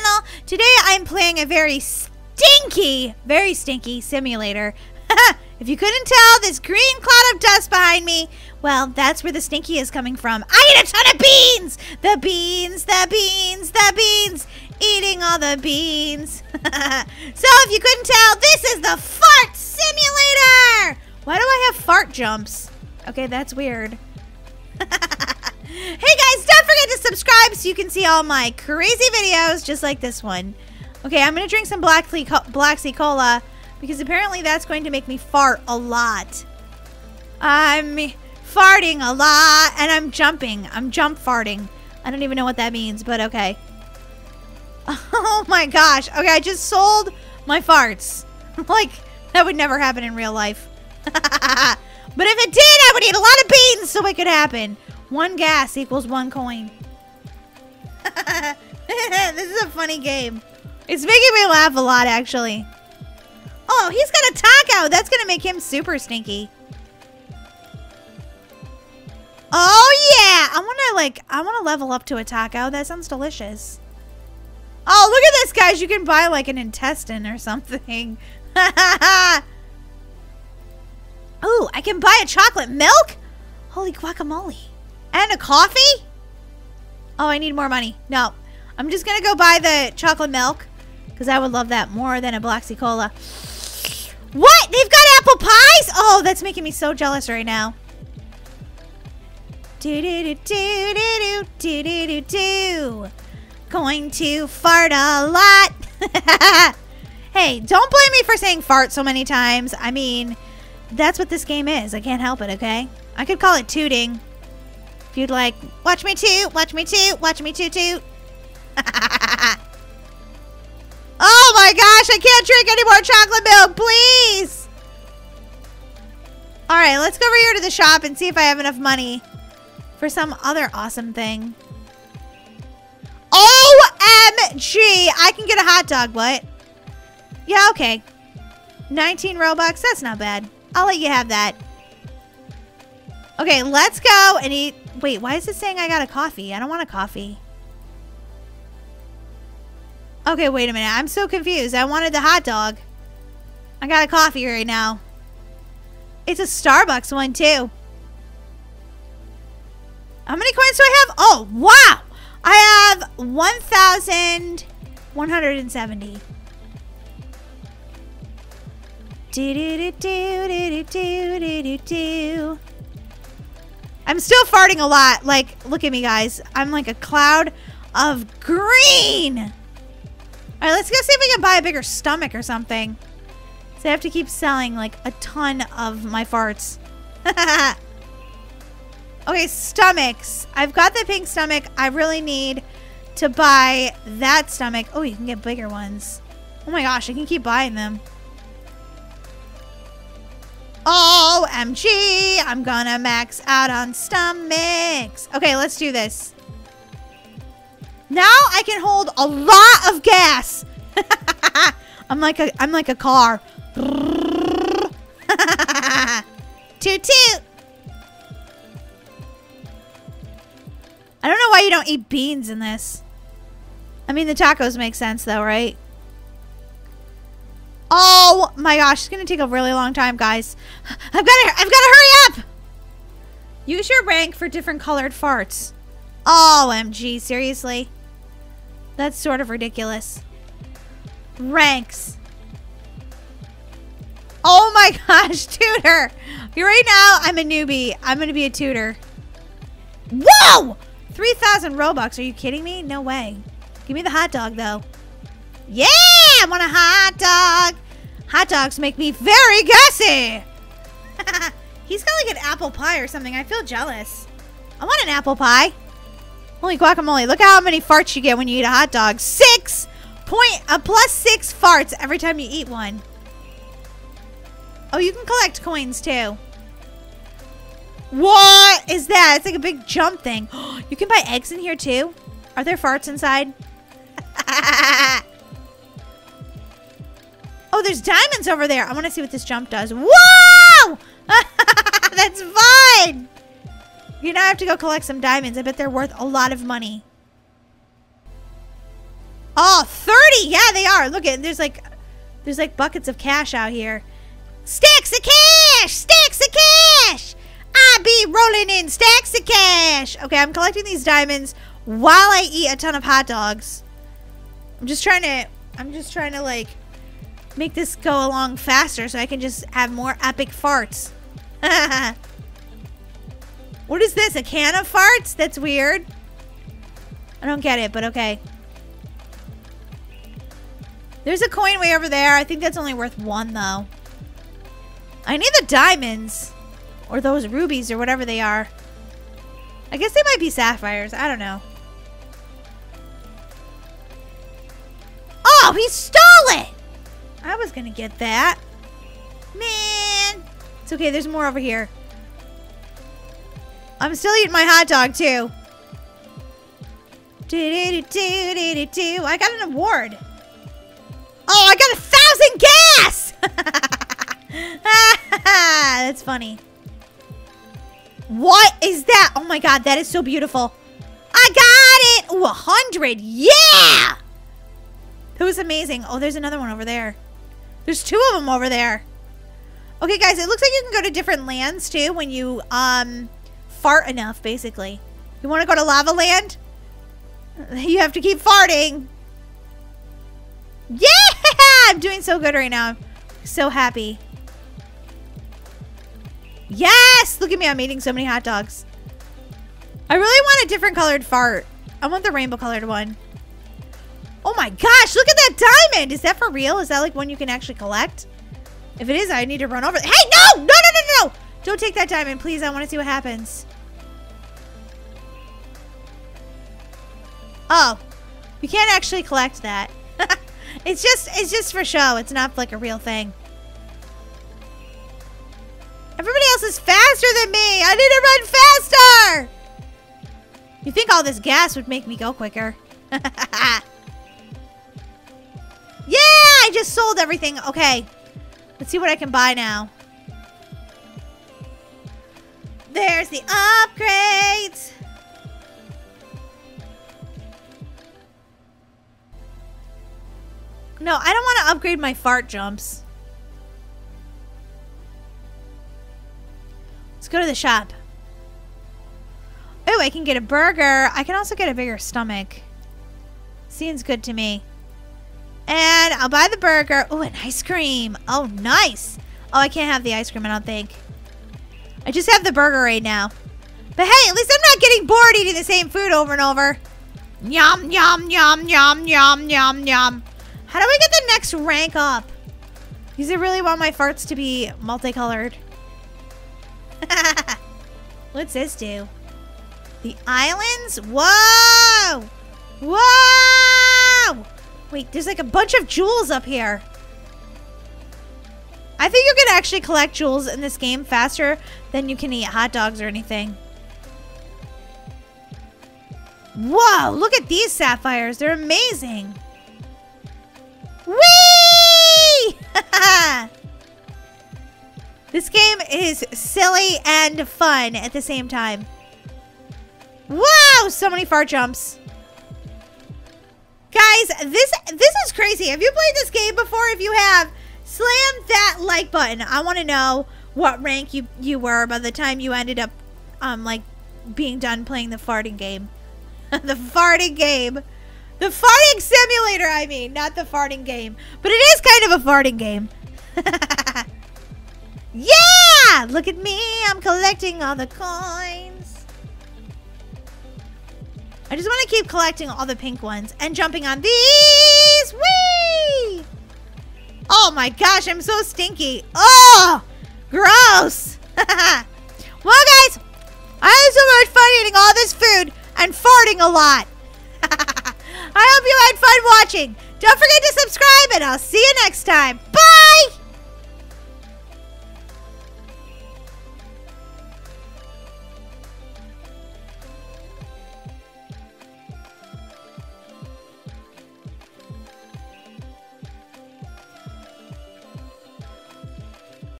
channel. Today I'm playing a very stinky simulator. If you couldn't tell, this green cloud of dust behind me, well, that's where the stinky is coming from. I ate a ton of beans! The beans, the beans, the beans! Eating all the beans. So if you couldn't tell, this is the Fart Simulator! Why do I have fart jumps? Okay, that's weird. Hey guys, don't forget to subscribe so you can see all my crazy videos just like this one. Okay, I'm going to drink some Bloxy Cola because apparently that's going to make me fart a lot. I'm farting a lot and I'm jumping. I'm jump farting. I don't even know what that means, but okay. Oh my gosh. Okay, I just sold my farts. Like, that would never happen in real life. But if it did, I would eat a lot of beans so it could happen. 1 gas equals 1 coin. This is a funny game. It's making me laugh a lot, actually. Oh, he's got a taco. That's going to make him super stinky. Oh, yeah. I want to level up to a taco. That sounds delicious. Oh, look at this, guys. You can buy, like, an intestine or something. Ooh, I can buy a chocolate milk? Holy guacamole. And a coffee? Oh, I need more money. No. I'm just going to go buy the chocolate milk because I would love that more than a Bloxy Cola. What? They've got apple pies? Oh, that's making me so jealous right now. Do-do-do-do-do-do-do-do-do. Going to fart a lot. Hey, don't blame me for saying fart so many times. I mean, that's what this game is. I can't help it, okay? I could call it tooting. If you'd like, watch me toot, watch me toot, watch me toot toot. Oh my gosh, I can't drink any more chocolate milk, please. All right, let's go over here to the shop and see if I have enough money for some other awesome thing. OMG, I can get a hot dog, what? Yeah, okay. 19 Robux, that's not bad. I'll let you have that. Okay, let's go and eat. Wait, why is it saying I got a coffee? I don't want a coffee. Okay, wait a minute. I'm so confused. I wanted the hot dog. I got a coffee right now. It's a Starbucks one, too. How many coins do I have? Oh, wow. I have 1,170. Do-do-do-do-do-do-do-do-do. I'm still farting a lot. Like, look at me, guys. I'm like a cloud of green. All right, let's go see if we can buy a bigger stomach or something. So I have to keep selling, like, a ton of my farts. Okay, stomachs. I've got the pink stomach. I really need to buy that stomach. Oh, you can get bigger ones. Oh, my gosh. I can keep buying them. OMG, I'm gonna max out on stomachs. Okay, let's do this. Now I can hold a lot of gas. I'm like a car. Toot toot. I don't know why you don't eat beans in this. I mean, the tacos make sense though, right? Oh my gosh, it's gonna take a really long time, guys. I've gotta hurry up. Use your rank for different colored farts. OMG, seriously? That's sort of ridiculous. Ranks. Oh my gosh, tutor. Right now, I'm a newbie. I'm gonna be a tutor. Whoa! 3,000 Robux, are you kidding me? No way. Give me the hot dog though. Yeah, I want a hot dog. Hot dogs make me very gassy. He's got like an apple pie or something. I feel jealous. I want an apple pie. Holy guacamole. Look how many farts you get when you eat a hot dog. Plus six farts every time you eat one. Oh, you can collect coins too. What is that? It's like a big jump thing. You can buy eggs in here too. Are there farts inside? Oh, there's diamonds over there. I want to see what this jump does. Whoa! That's fun. You now have to go collect some diamonds. I bet they're worth a lot of money. Oh, Really? Yeah, they are. Look at, there's like buckets of cash out here. Stacks of cash! Stacks of cash! I be rolling in stacks of cash. Okay, I'm collecting these diamonds while I eat a ton of hot dogs. I'm just trying to like make this go along faster so I can just have more epic farts. What is this? A can of farts? That's weird. I don't get it, but okay. There's a coin way over there. I think that's only worth one though. I need the diamonds. Or those rubies or whatever they are. I guess they might be sapphires. I don't know. Oh, he stole it! I was gonna get that. Man. It's okay, there's more over here. I'm still eating my hot dog too. Do-do-do-do-do-do-do. I got an award. Oh, I got 1,000 gas! That's funny. What is that? Oh my god, that is so beautiful. I got it! Ooh, 100! Yeah! That was amazing. Oh, there's another one over there. There's two of them over there. Okay, guys, it looks like you can go to different lands, too, when you, fart enough, basically. You want to go to Lava Land? You have to keep farting. Yeah! I'm doing so good right now. I'm so happy. Yes! Look at me, I'm eating so many hot dogs. I really want a different colored fart. I want the rainbow colored one. Oh my gosh, look at that diamond! Is that for real? Is that like one you can actually collect? If it is, I need to run over. Hey, no! No, no, no, no! Don't take that diamond, please. I want to see what happens. Oh. You can't actually collect that. It's just for show. It's not like a real thing. Everybody else is faster than me. I need to run faster. You think all this gas would make me go quicker? Yeah, I just sold everything. Okay, let's see what I can buy now. There's the upgrades. No, I don't want to upgrade my fart jumps. Let's go to the shop. Oh, I can get a burger. I can also get a bigger stomach. Seems good to me. And I'll buy the burger. Oh, and ice cream. Oh, nice. Oh, I can't have the ice cream, I don't think. I just have the burger right now. But hey, at least I'm not getting bored eating the same food over and over. Yum, yum, yum, yum, yum, yum, yum. How do I get the next rank up? Because I really want my farts to be multicolored. What's this do? The islands? Whoa! Whoa! Wait, there's like a bunch of jewels up here. I think you can actually collect jewels in this game faster than you can eat hot dogs or anything. Whoa! Look at these sapphires. They're amazing. Whee! This game is silly and fun at the same time. Wow, so many fart jumps. Guys, this is crazy. Have you played this game before? If you have, slam that like button. I want to know what rank you were by the time you ended up like being done playing the farting game. The farting game. The farting simulator, I mean, not the farting game. But it is kind of a farting game. Yeah! Look at me. I'm collecting all the coins. I just want to keep collecting all the pink ones and jumping on these. Whee! Oh my gosh, I'm so stinky. Oh! Gross! Well, guys, I had so much fun eating all this food and farting a lot. I hope you had fun watching. Don't forget to subscribe and I'll see you next time. Bye!